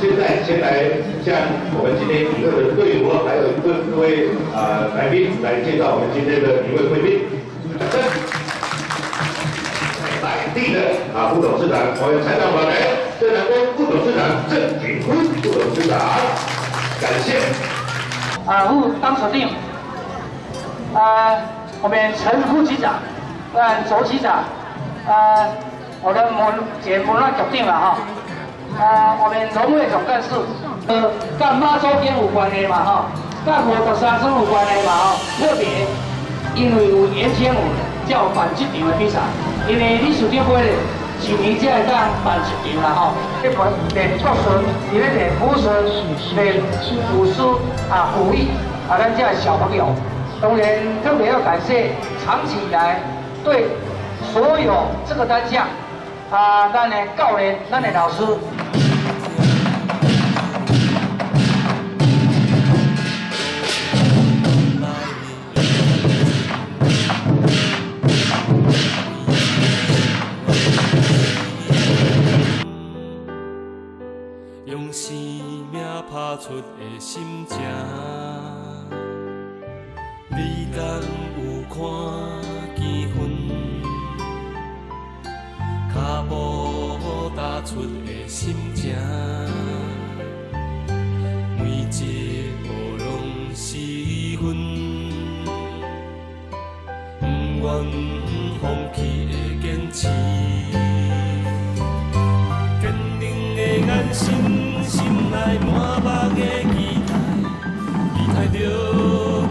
现在先来向我们今天请各位队伍，还有各位来宾来介绍我们今天的一位贵宾。来，第一人啊，副董事长，我们财长委员郑南光，副董事长郑景坤，副董事长，感谢。我当首领，我们陈副局长，周局长，我的节目决定了哈。 我们农会总干事，干妈周边有关的嘛哈，干活的三十有关的嘛哈，特别因为有延前有叫办这场的比赛，因为你手顶买的一年才会当办一场啦吼。你不练国术，你咧练武术，练武术啊，武艺啊，咱这小朋友，当然特别要感谢长期以来对所有这个单项啊，咱的教练，咱的老师。 用生命打出的心情，你敢有看见阮？脚步打出的心情，每一步拢是阮，不愿放弃的坚持。 眼神，心内满目的期待，期待着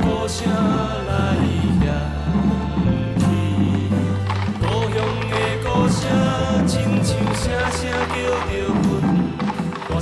故乡来拾起。故乡的歌声，亲像声声叫着阮，大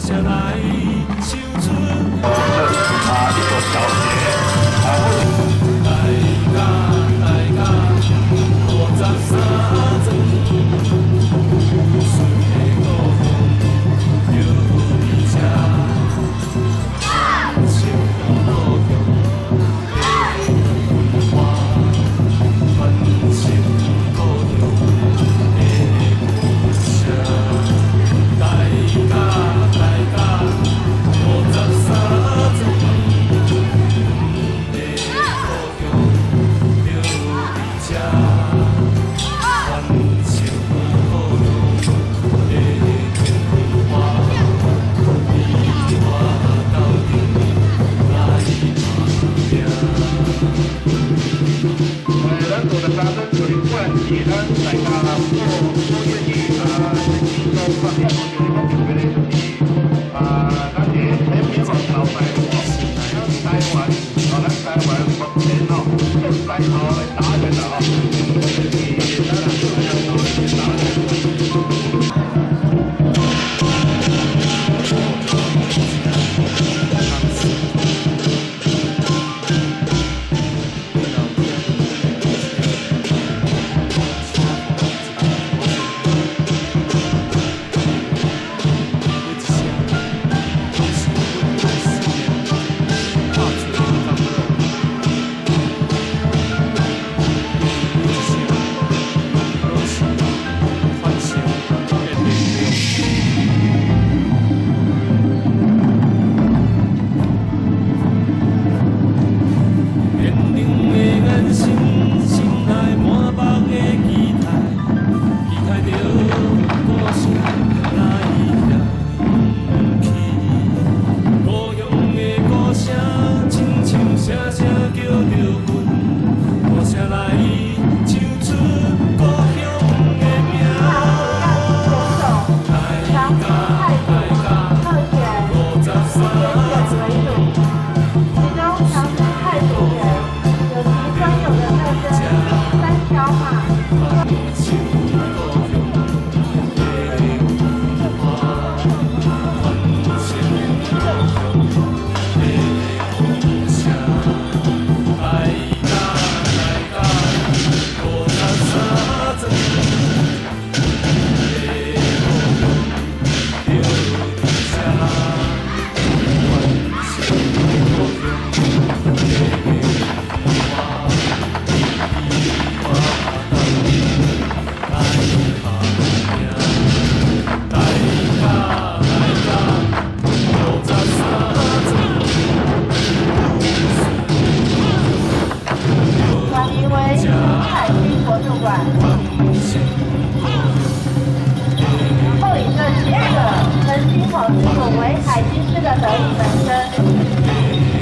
生，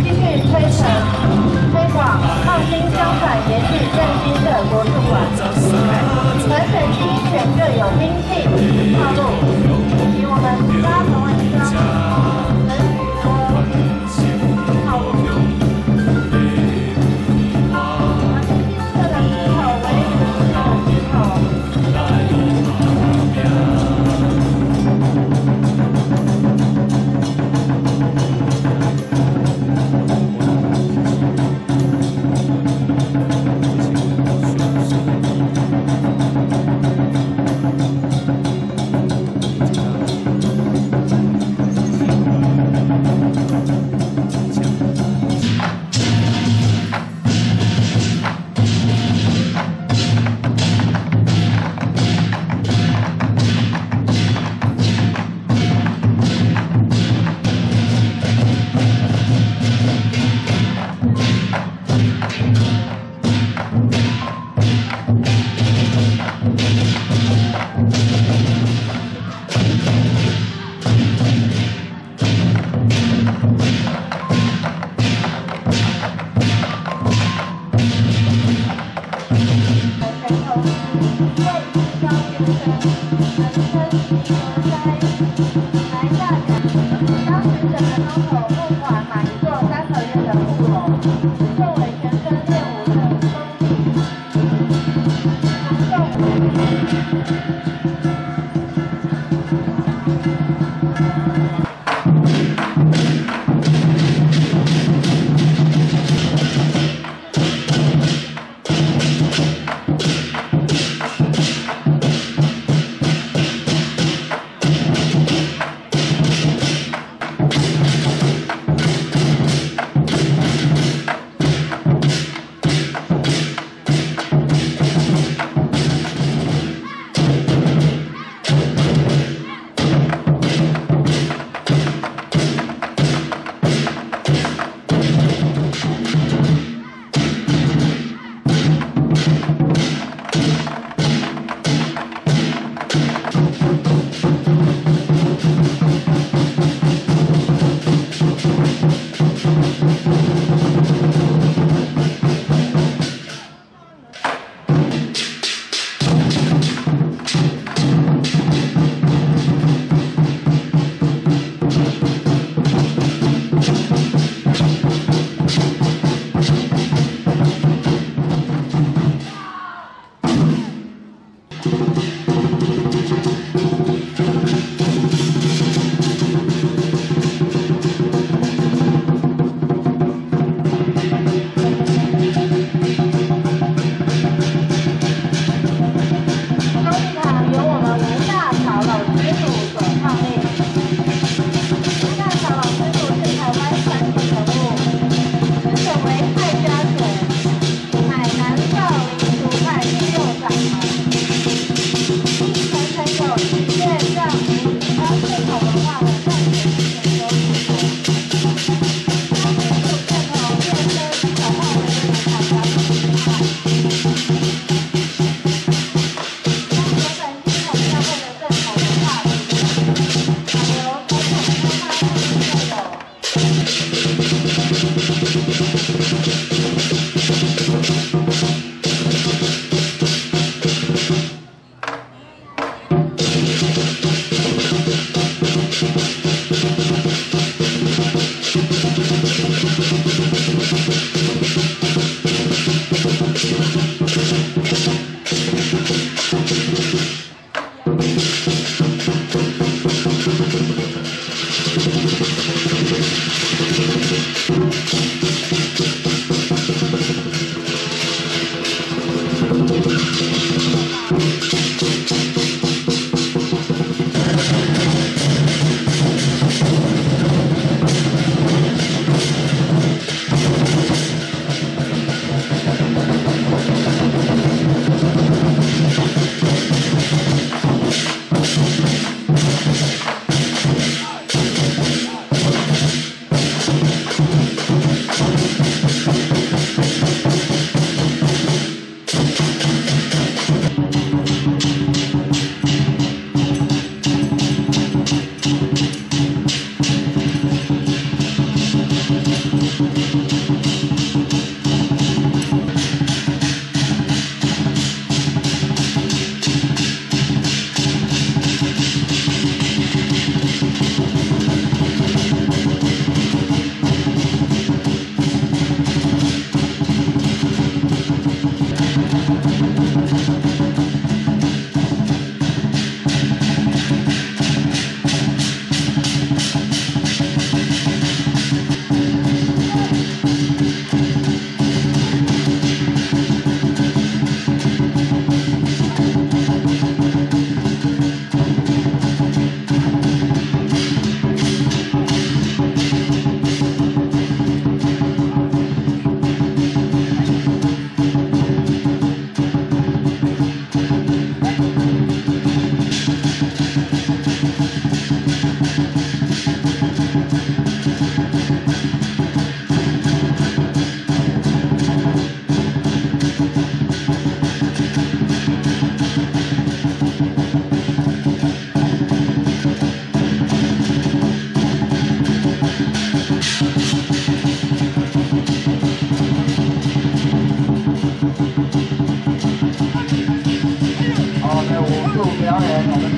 继续推陈推广创新商转延续振兴的国术馆。河水区选各有兵器道路，以及我们八同文章。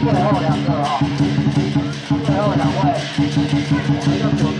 最后两个啊，最后两位，我们就准备很多的贵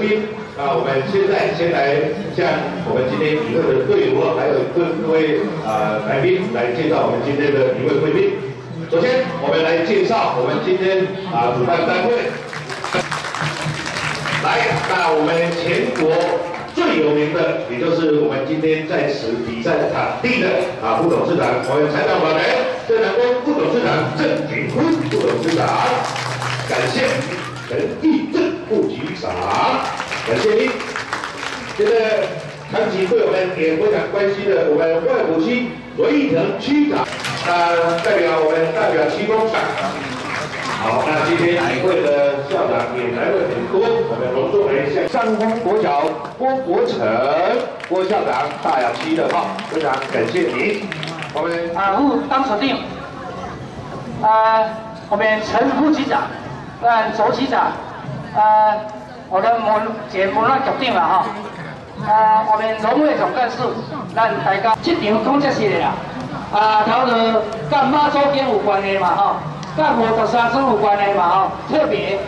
宾，那我们现在先来向我们今天评委的队伍，还有各位来宾来介绍我们今天的评委贵宾。首先，我们来介绍我们今天主办单位。来，那我们全国最有名的，也就是我们今天在此比赛场地的副董事长，我们财团法人郑南光副董事长、郑景辉副董事长，感谢陈义正。 副局长，感谢您。现在长期对我们也非常关心的我们外埔区罗义腾区长，代表我们代表区公长。好，那今天两会的校长也来了很多，我们隆重来向上峰国小郭国成郭校长大雅区的哈，非常感谢您。我们当锁定，我们陈副局长，周局长。 我的节目咱决定了哈。我们农会总干事，咱大家这场讲这些啦。头着跟马祖间有关的嘛吼，跟53村有关的嘛吼。特别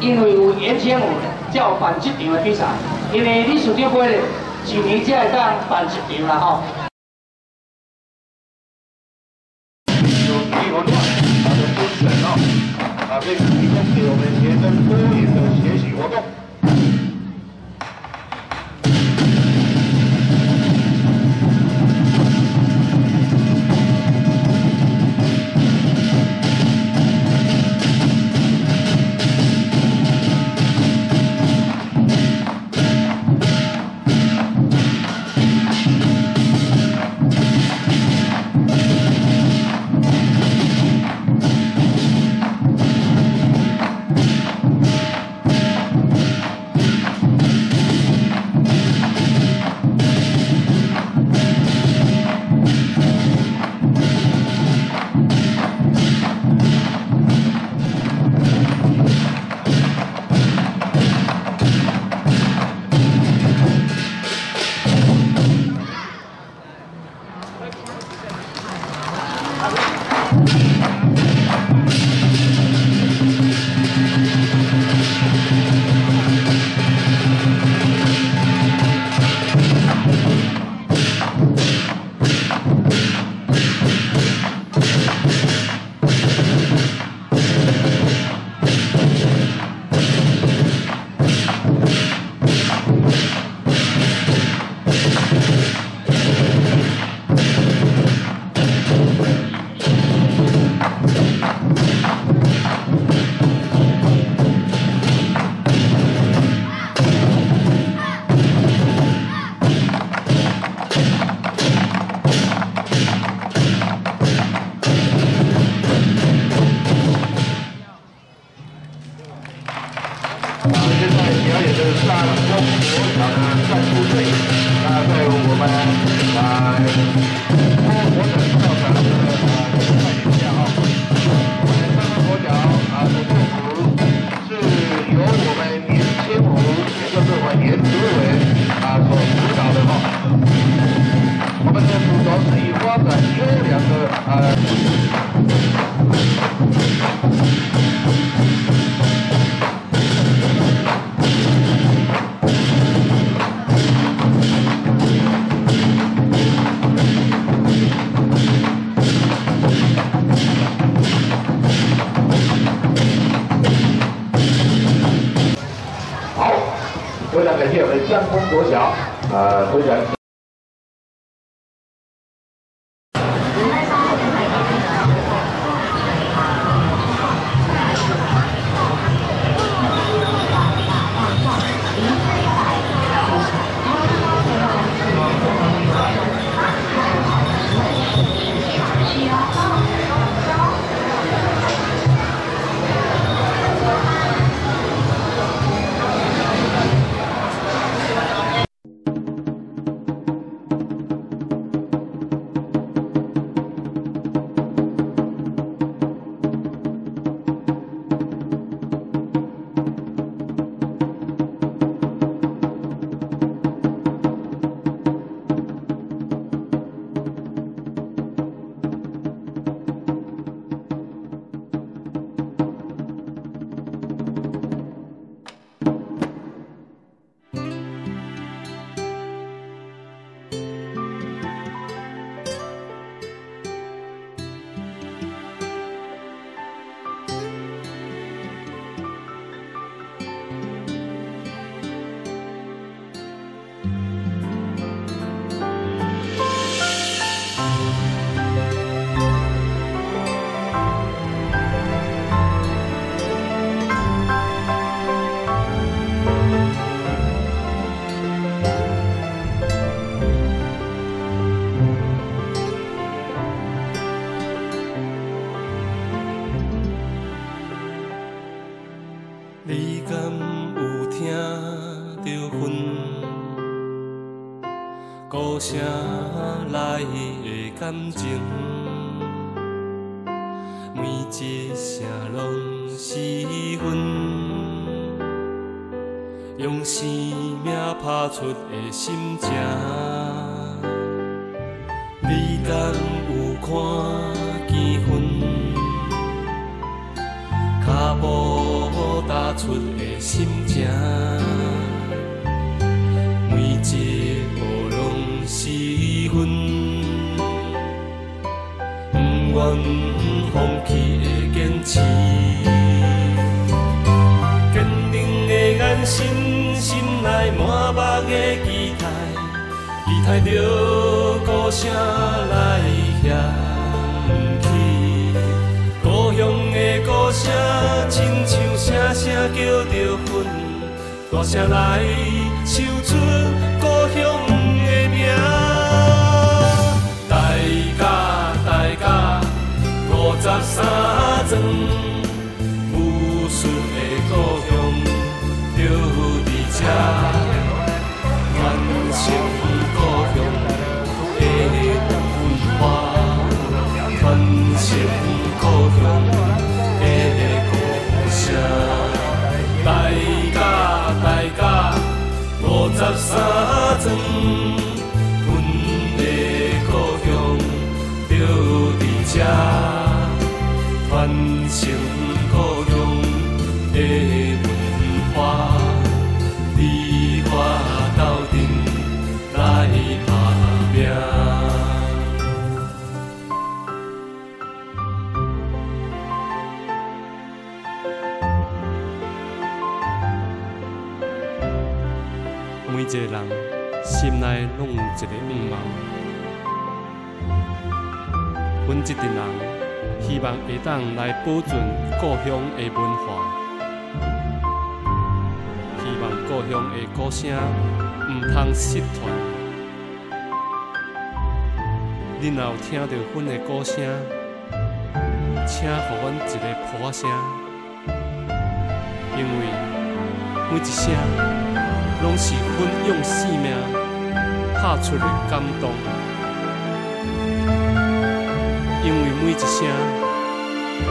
因为有延前有才有办这场的比赛，因为你属于会一年才会当办一场啦吼。 这个提供给我们学生多元的学习活动。非常感谢我们江通国小推荐。歌声内的感情，每一声拢是阮用生命打出的心情。你敢有看见阮脚步踏出的心情？每一步。 是阮不愿放弃的坚持，坚定的眼神，心内满目的期待，期待着故乡来响起，故乡的歌声，亲像声声叫着阮，大声来唱出故乡。 大家，53庄有事的故乡就伫遮，传承故乡的文化，传承故乡的故事。大家，53庄。 传承故乡的文化，你我斗阵来打拼。 每一个人心内拢有一个愿望。 阮这阵人希望会当来保存故乡的文化，希望故乡的歌声唔通失传。恁若有听到阮的歌声，请给阮一个鼓声，因为每一声拢是阮用生命打出的感动。因为每一声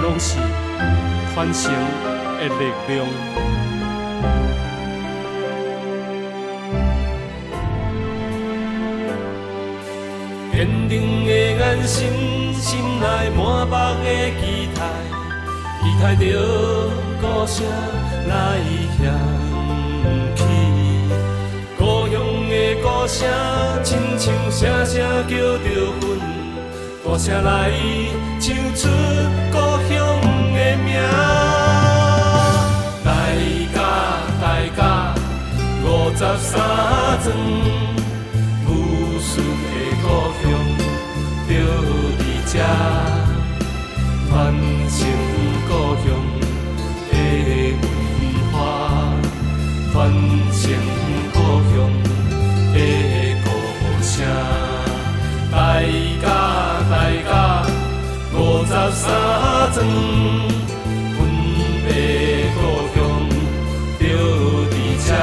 拢是传承的力量。坚定的眼神，心内满目的期待，期待着故乡来响起。故乡的歌声，亲像声声叫着阮。 大声来唱出故乡的名，大家大家53庄，武顺的故乡就伫遮，传承故乡的文化，传承故乡的故乡，大家。 大家53庄，阮的故乡就伫遮，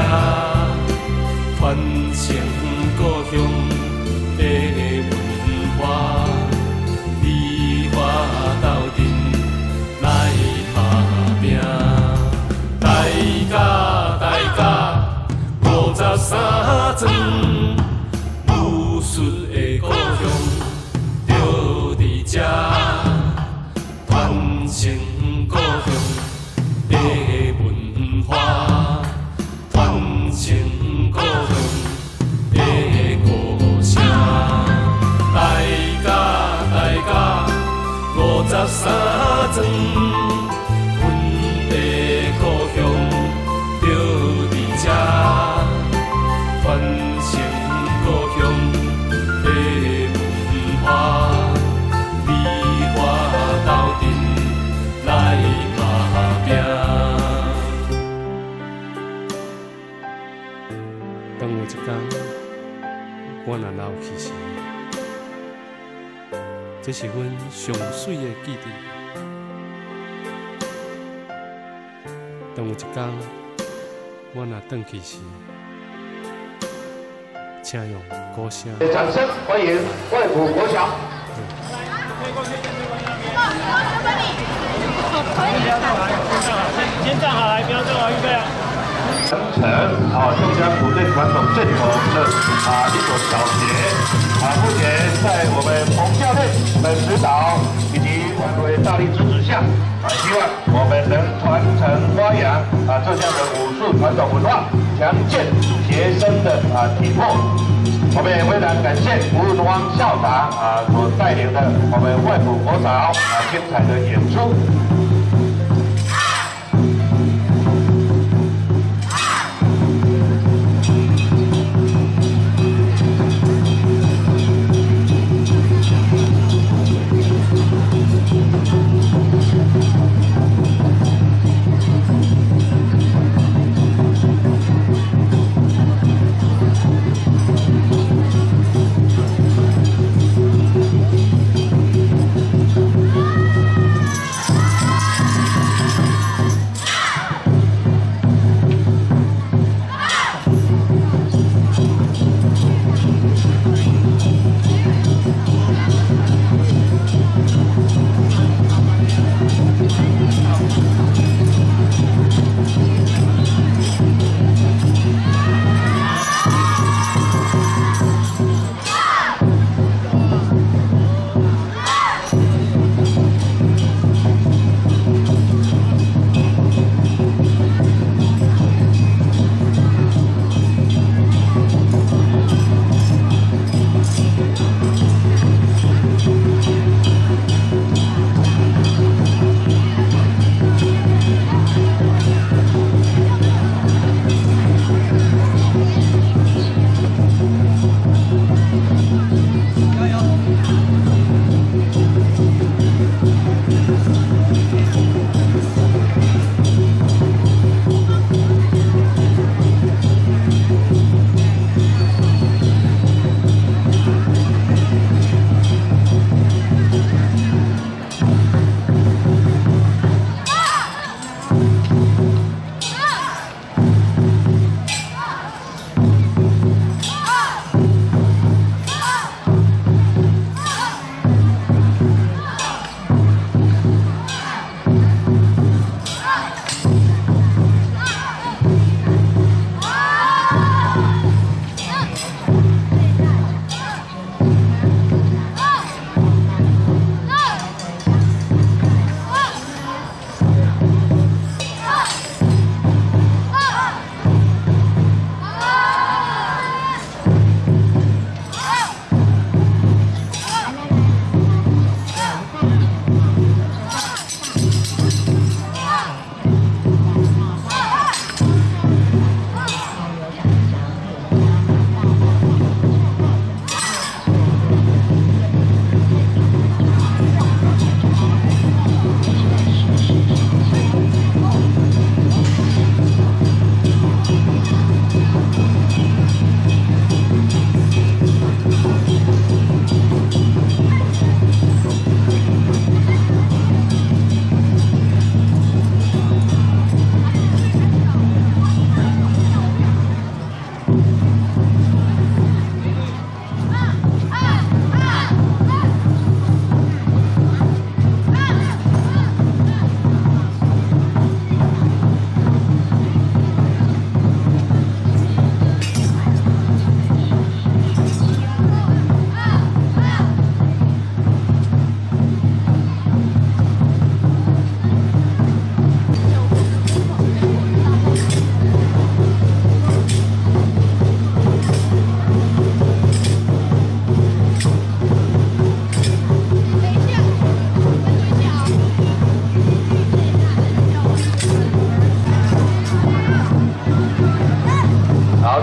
传承故乡的文化，你我斗阵来打拼。大家大家53庄。 53庄，阮的故乡就伫遮，传承故乡的文化，你我斗阵来打拼。当有一天我若老去时，这是阮上水的记忆。 当有一天我若返去时，请用歌声。掌声欢迎外埔国小。先站好来，不要站好，预备啊！传承啊，中江古镇传统阵容的啊一所小学啊，目前在我们彭教练的指导以及团委大力支持下。 希望我们能传承发扬啊浙江的武术传统文化，强健学生的啊体魄。我们也非常感谢吴荣光校长啊所带领的我们外埔国小啊精彩的演出。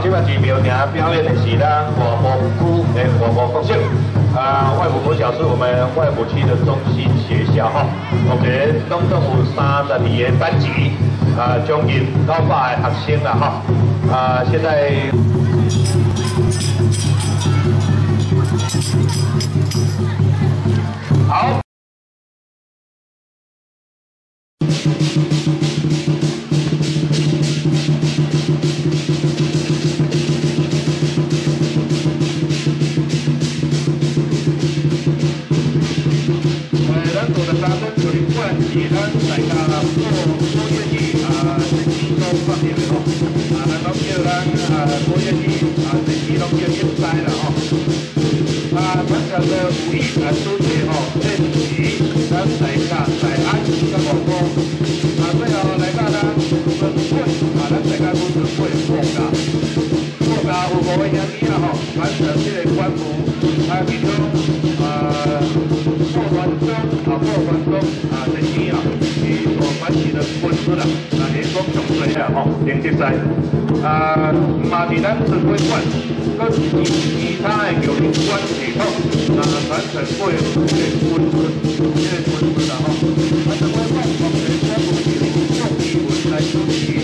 即嘛是苗埕表演的是咱外埔区的外埔国小啊，外埔国小是我们外埔区的中心学校哈。OK， 总共有32个班级啊，将近900个学生啦哈。啊，现在。 好。咱做的三分球的关系，咱大家多愿意啊，自己多发挥哦。啊，咱老叫咱啊多愿意啊，自己老叫比赛了哦。 啊，咱个唯一啊，主题吼，这是咱大家在安溪个活动。啊，最后大家咱分配，啊，咱大家分配放假，放假有无个兄弟啊吼，完成这个任务，啊，其中过关中啊，这些啊是我们是的分数啦，啊，联合总队啊吼，联赛赛，啊，嘛是咱指挥官。 其他的球员管系统，啊，咱全部的分数啦吼，啊，全部放放在全部是用英文来主持。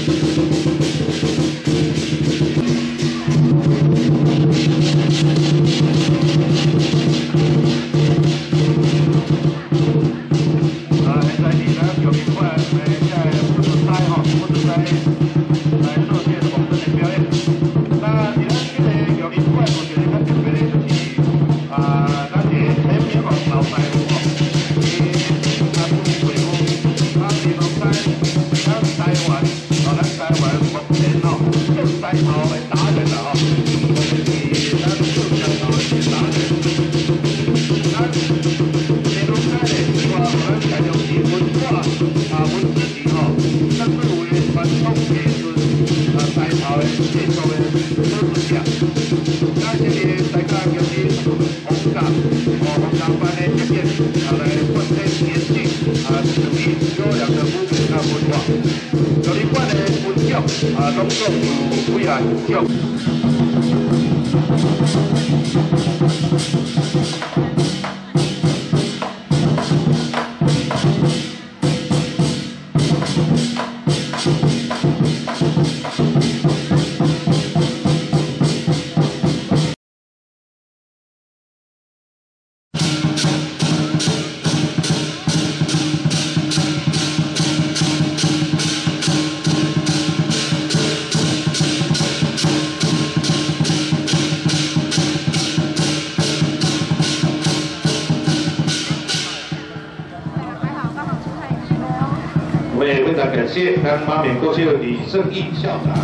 啊，现在你咱球员管在不比赛吼，不比赛来做些我们的表演。 谢谢咱马勉国小李胜义校长。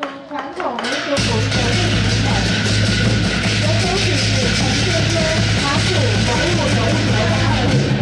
述传统民俗古学的精神，尤其是陈切切、马普文物融合的案例。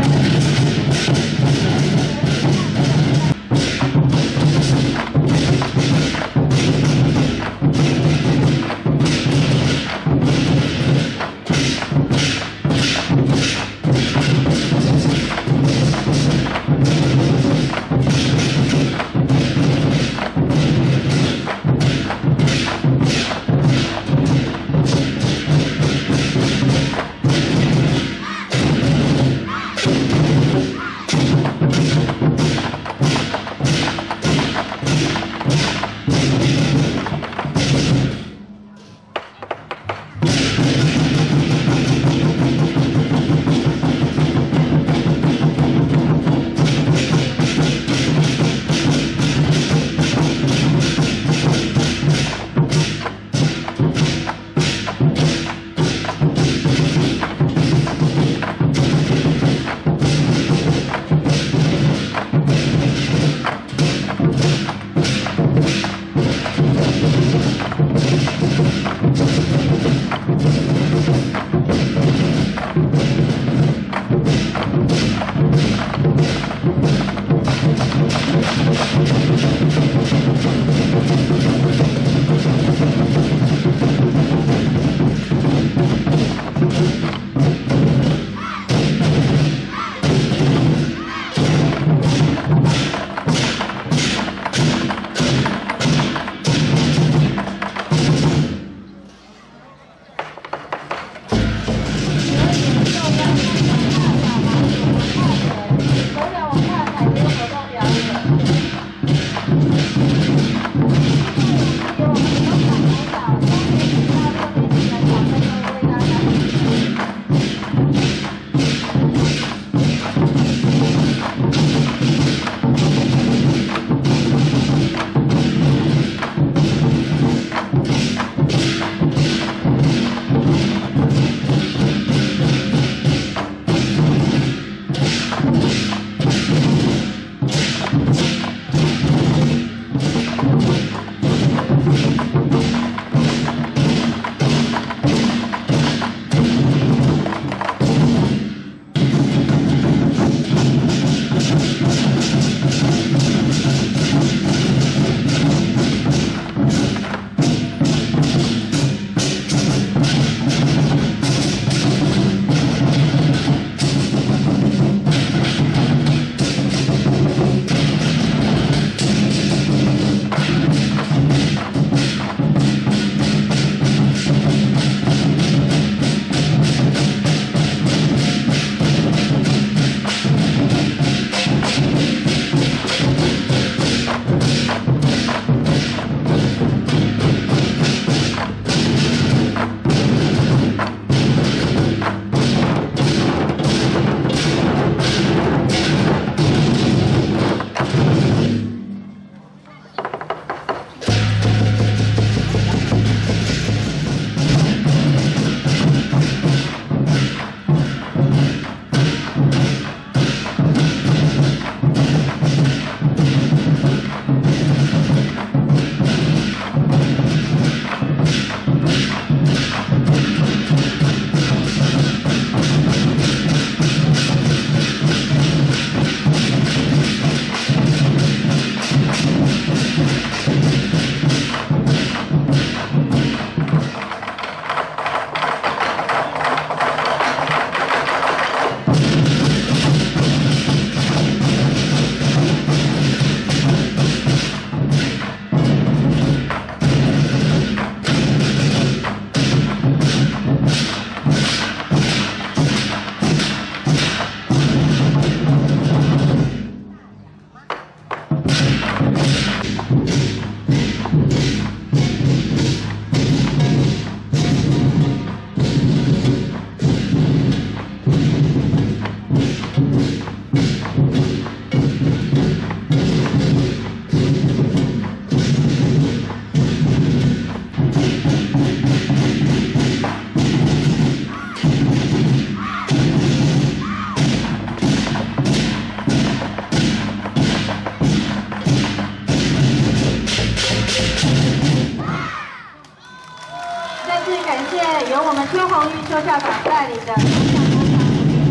也感谢由我们邱红玉邱校长带领的主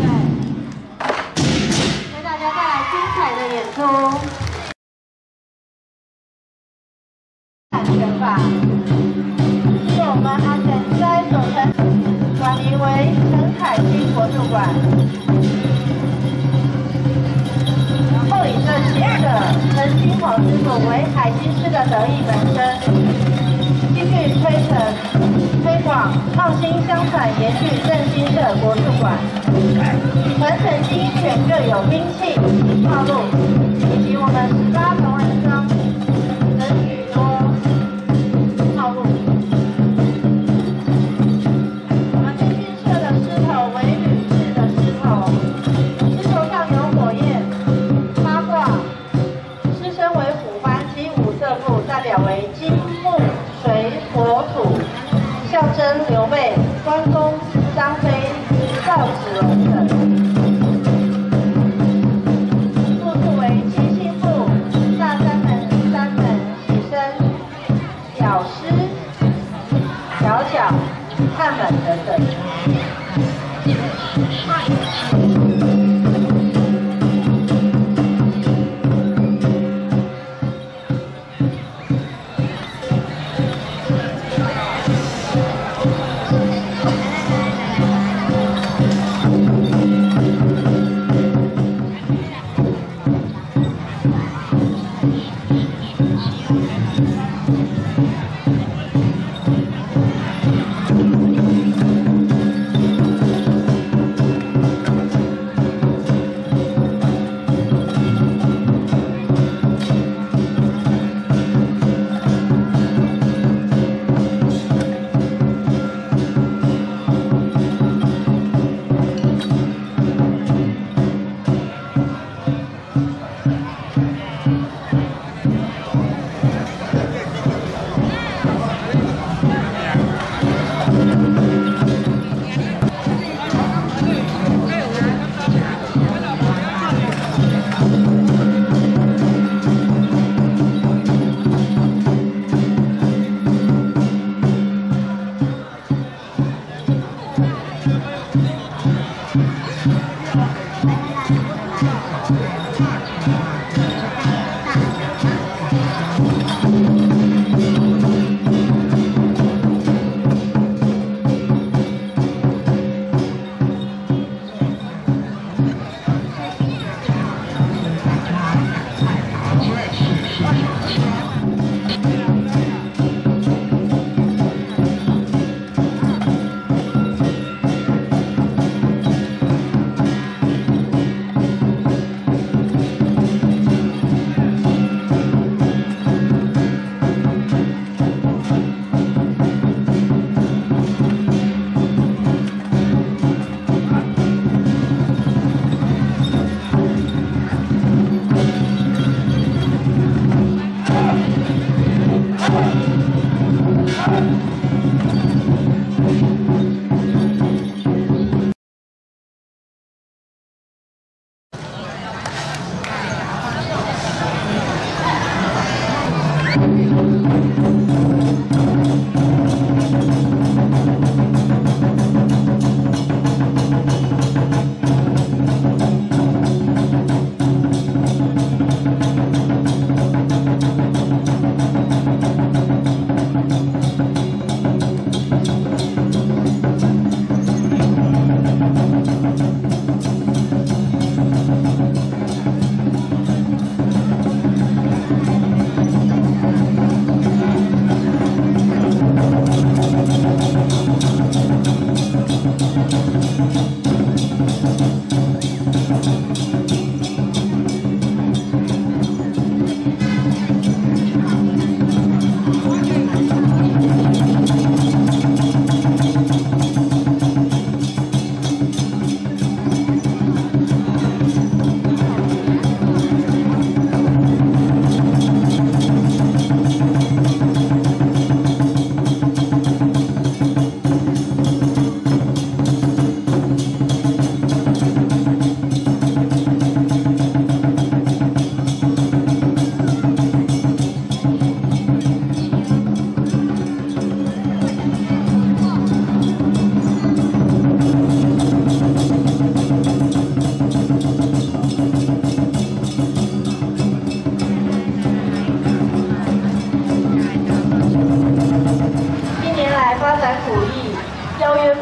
队，为大家带来精彩的演出。安全法是我们安全灾总参管理为陈凯军国术馆，然后以这其二者陈金黄之所为海军师的得意门生。 继续推陈推广创新乡产，延续振兴的国术馆。传承精选各有兵器、道路以及我们18同仁章等许多道路。我们军训社的狮头为铝制的狮头，狮头上有火焰、八卦，狮身为虎斑，其五色部代表为金。 火土象征刘备、关公、张飞、赵子龙等。步数为七星步、下三门、起身、绞丝、绞脚、看门等等。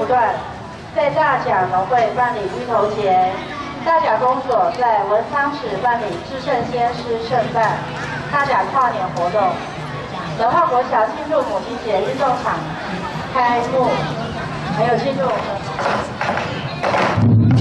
不断，在大甲农会办理芋头节，大甲公所在文昌池办理至圣先师圣诞，大甲跨年活动，文化国小庆祝母亲节运动场开幕，还有庆祝我们。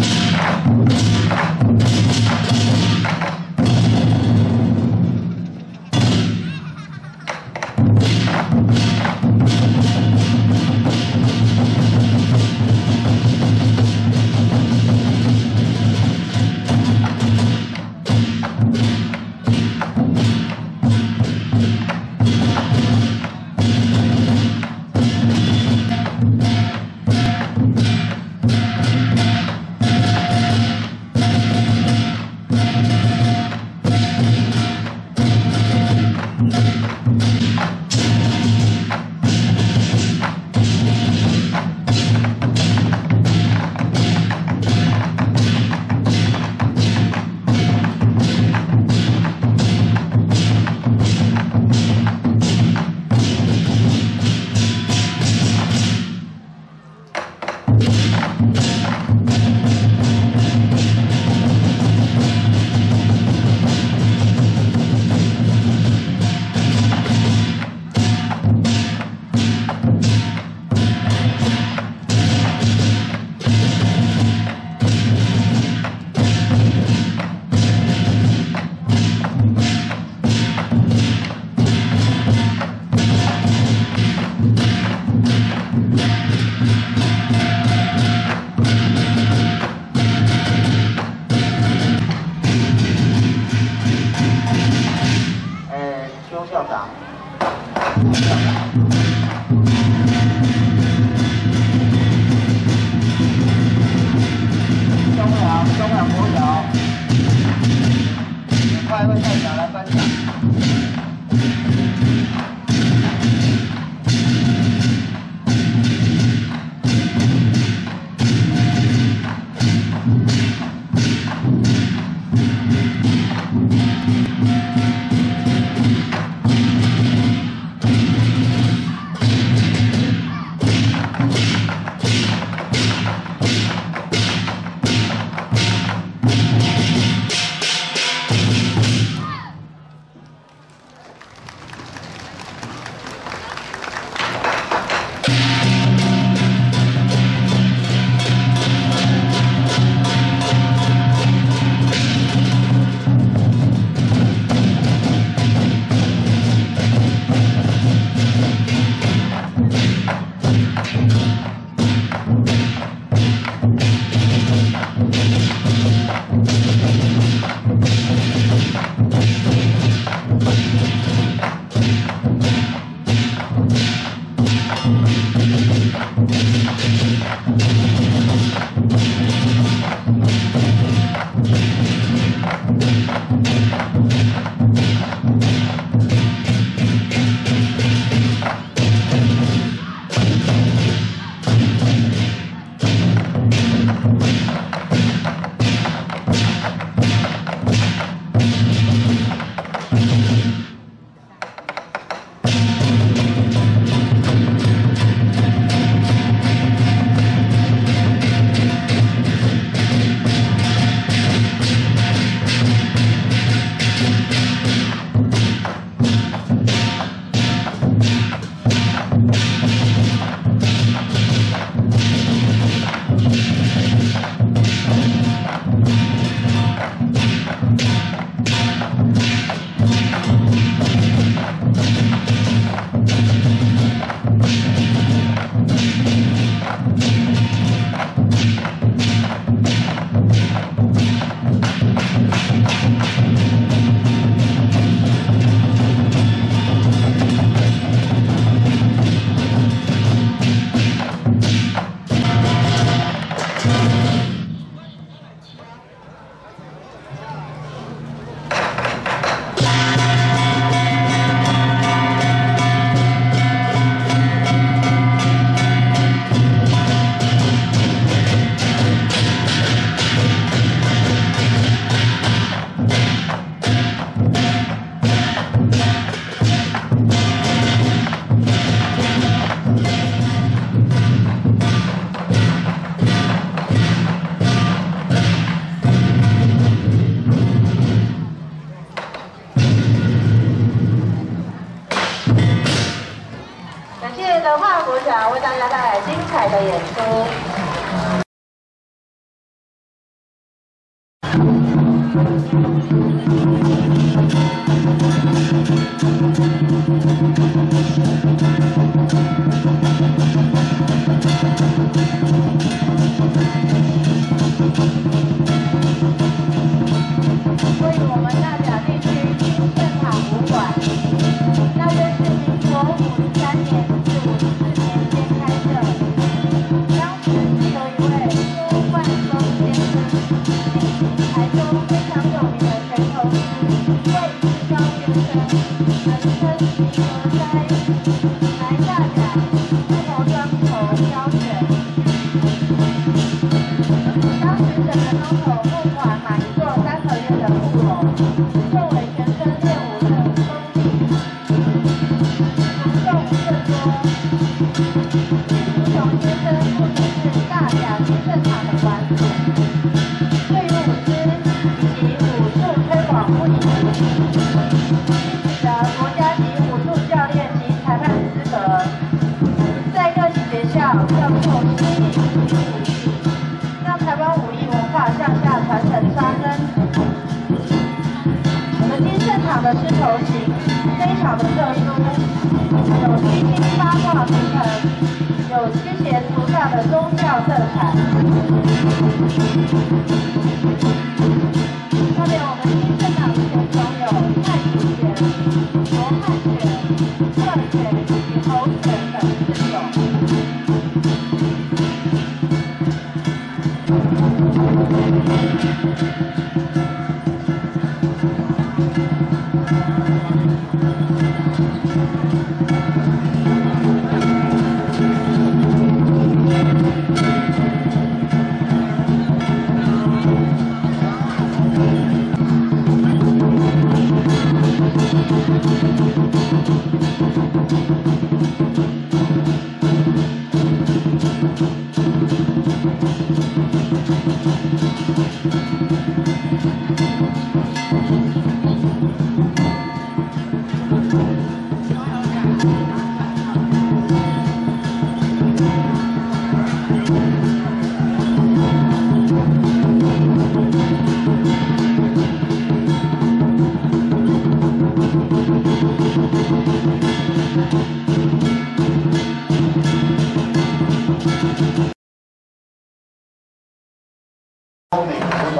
感谢德化国小为大家带来精彩的演出。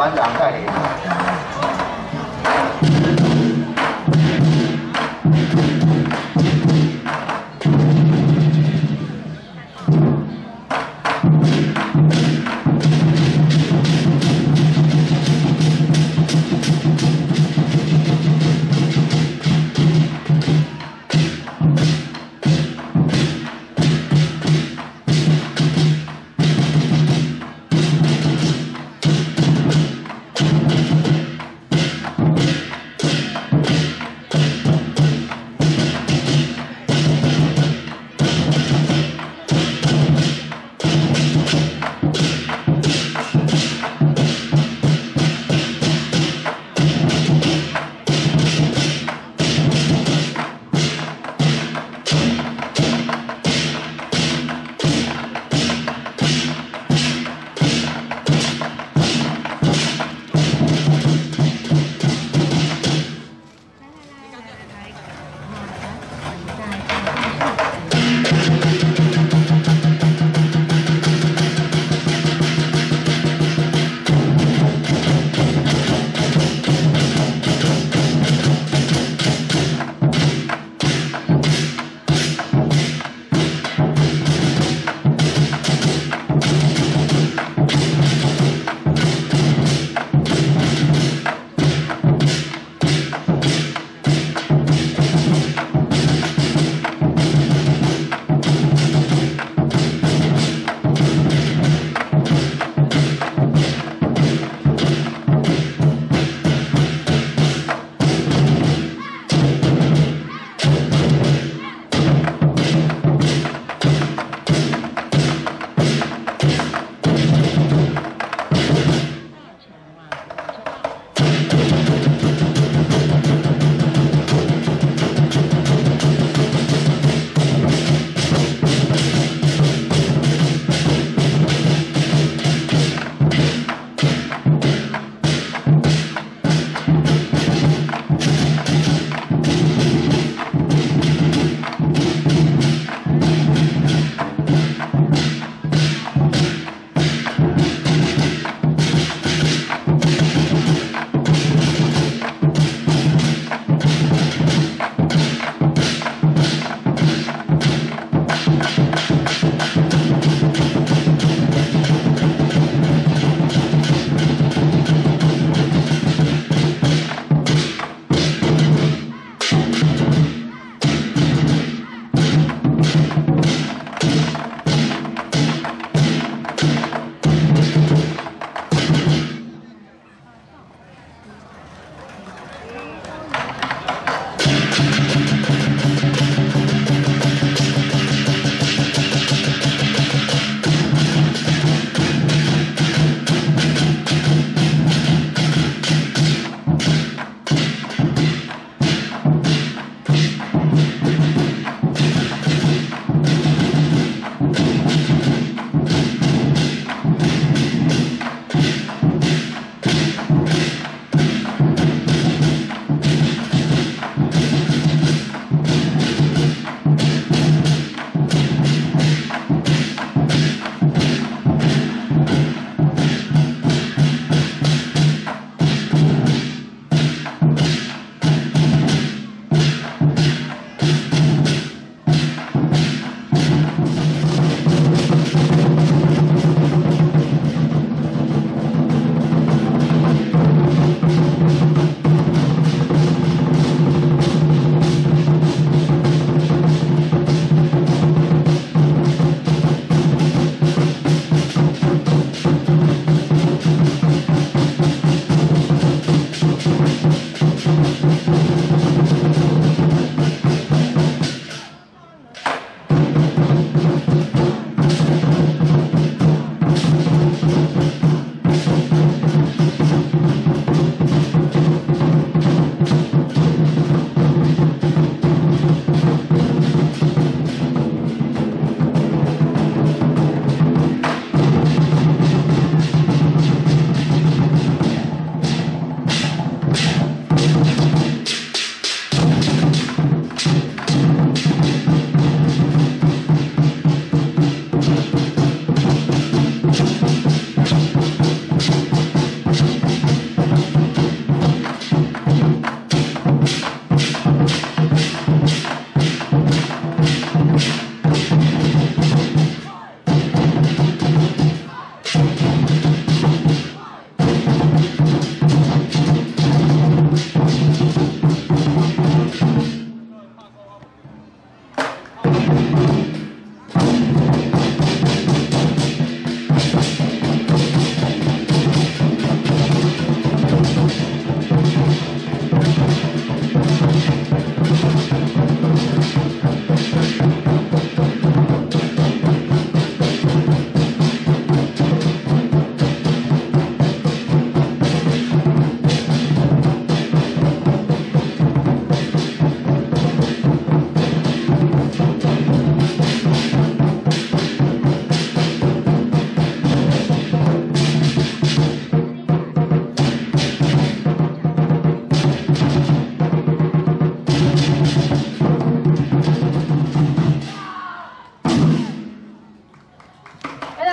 馆长带领。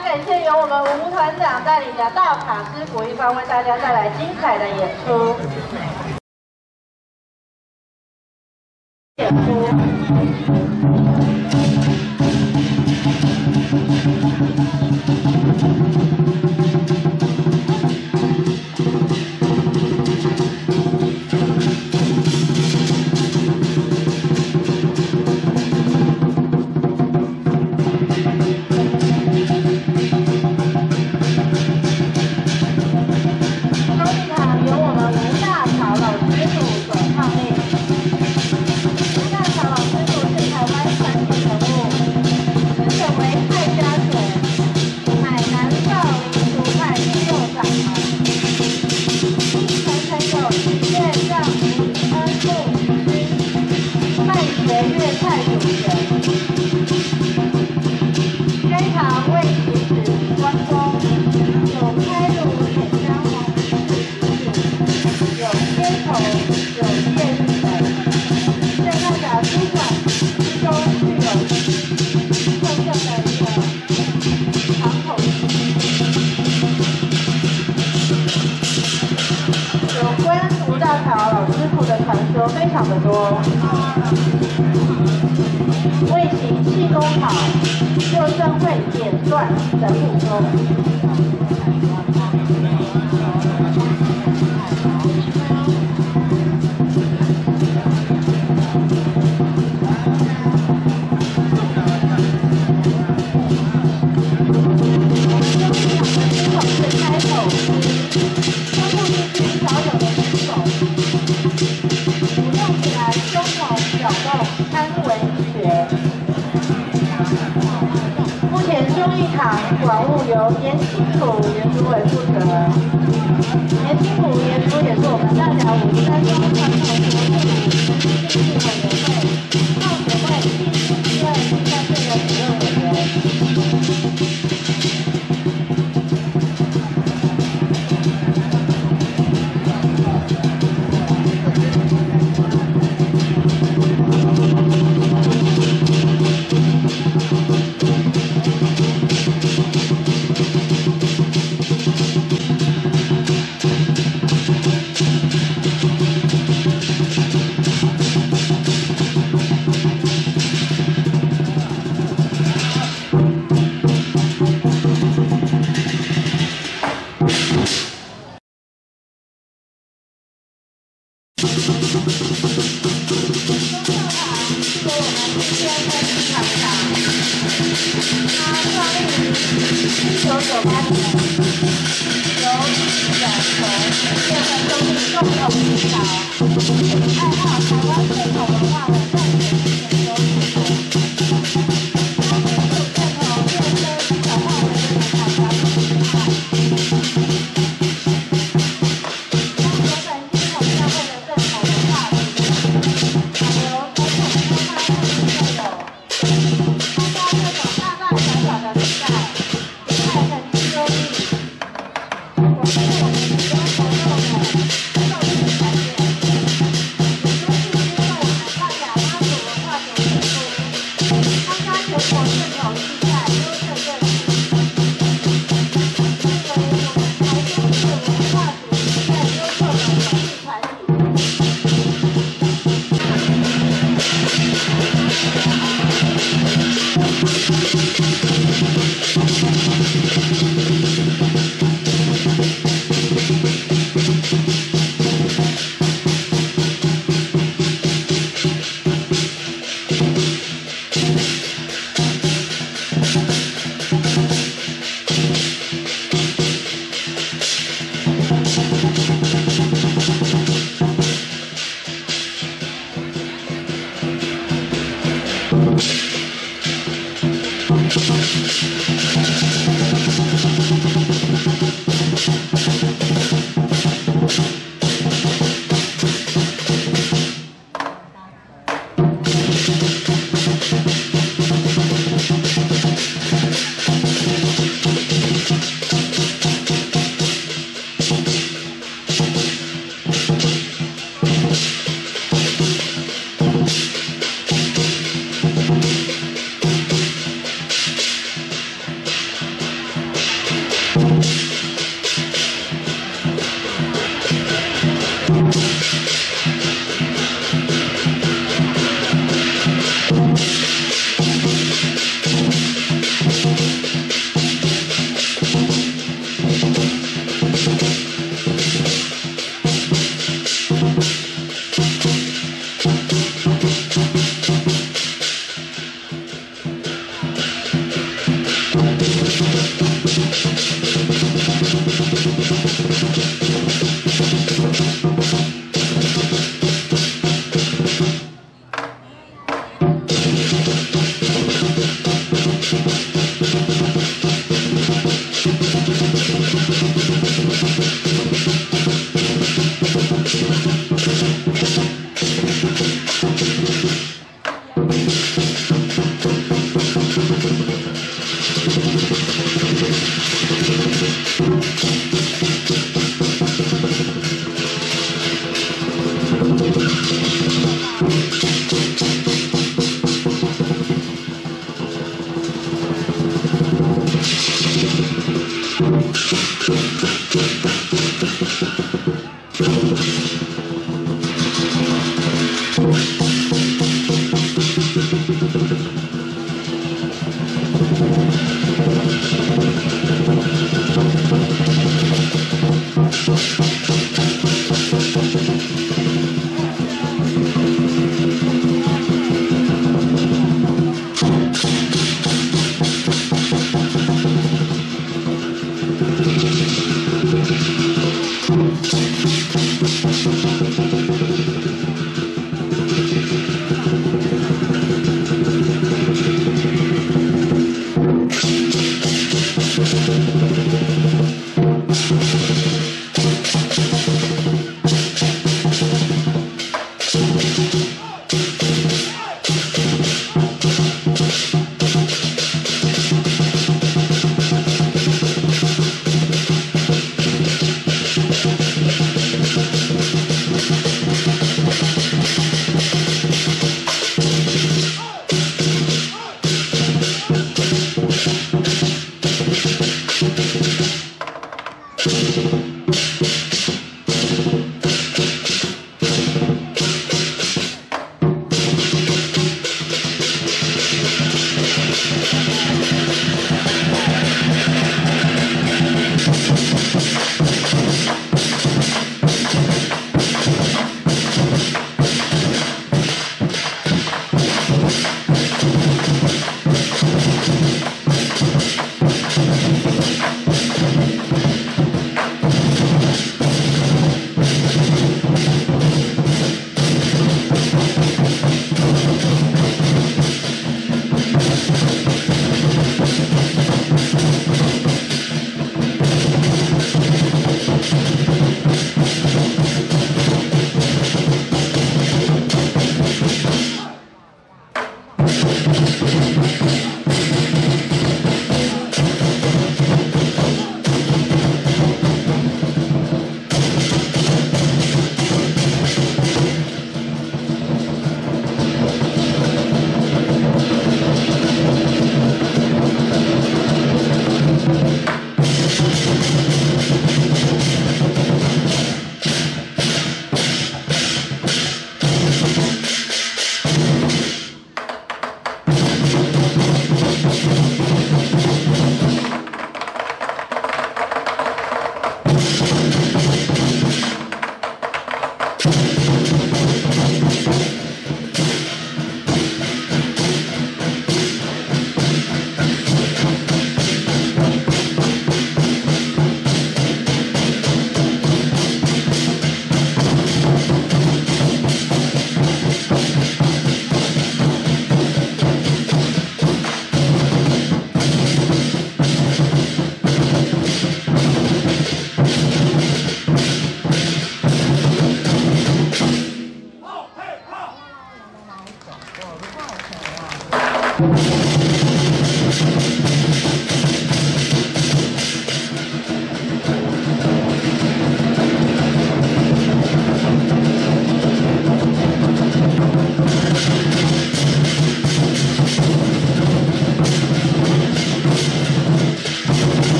常感谢由我们文武团长带领的大法师古一芳为大家带来精彩的演出。非常的多，为行气功好，又正会点篆的武功。从最开口时，胸部地区少有的举手。 馆务由严清甫原主委负责。严清甫原主也是我们代表53中传统国术训练委员会、奥学会第12、第13届的主任委员。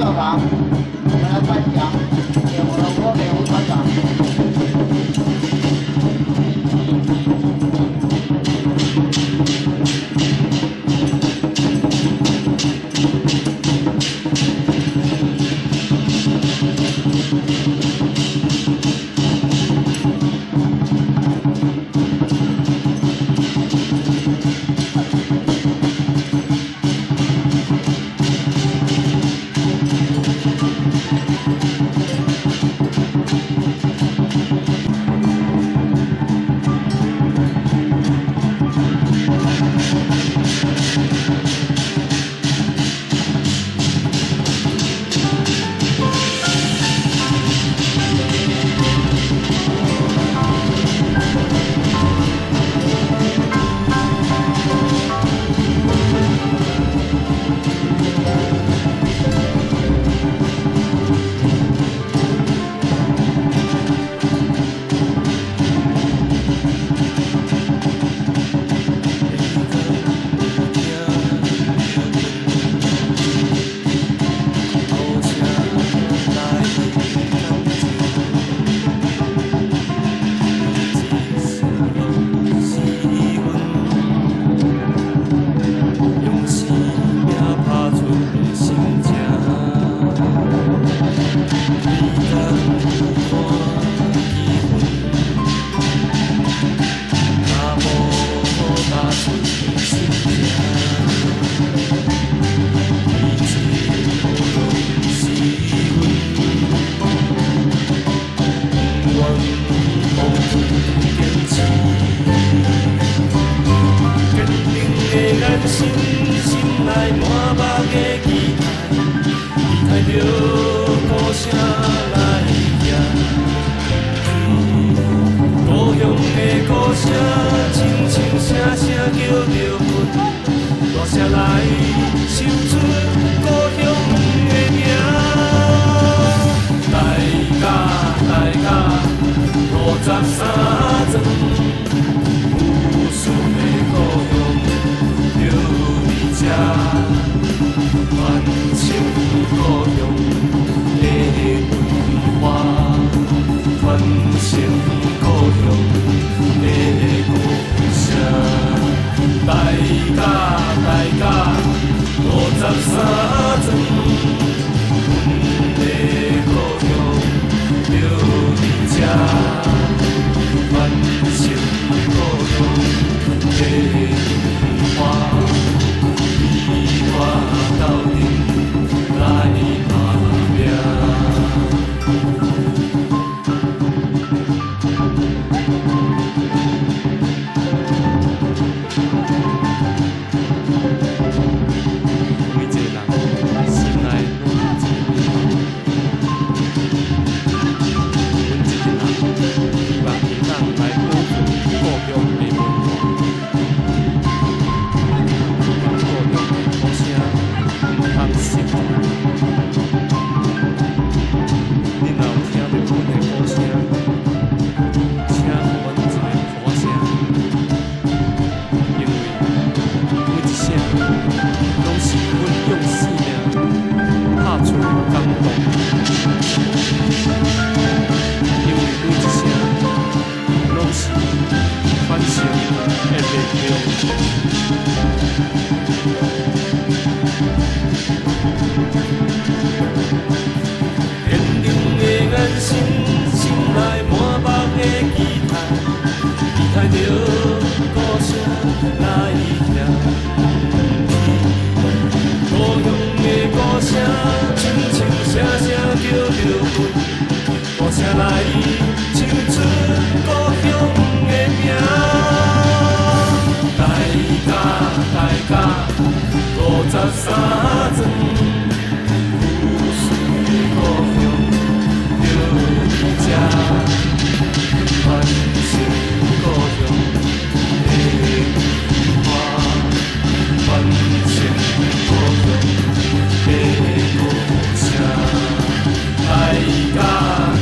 校长，我们来颁奖给我的郭美湖团长。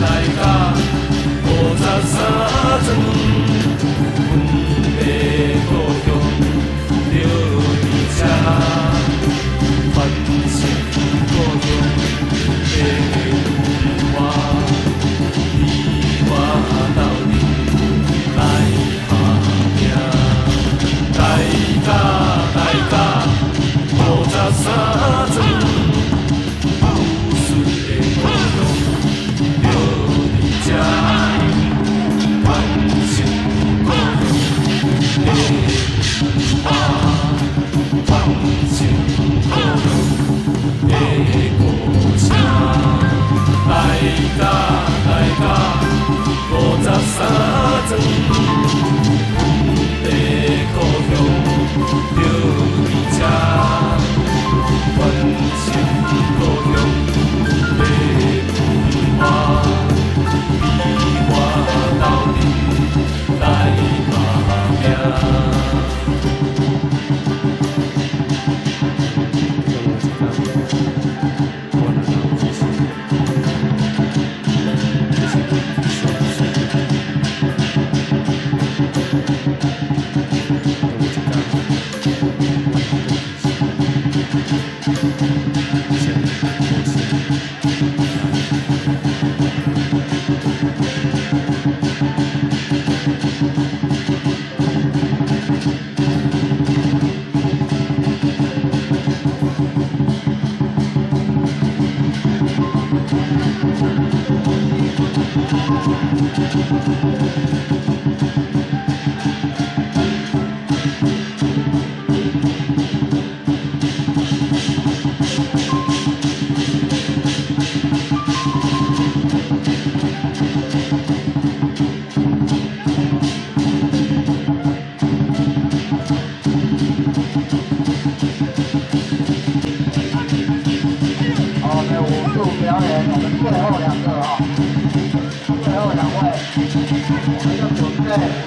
大家，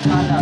他的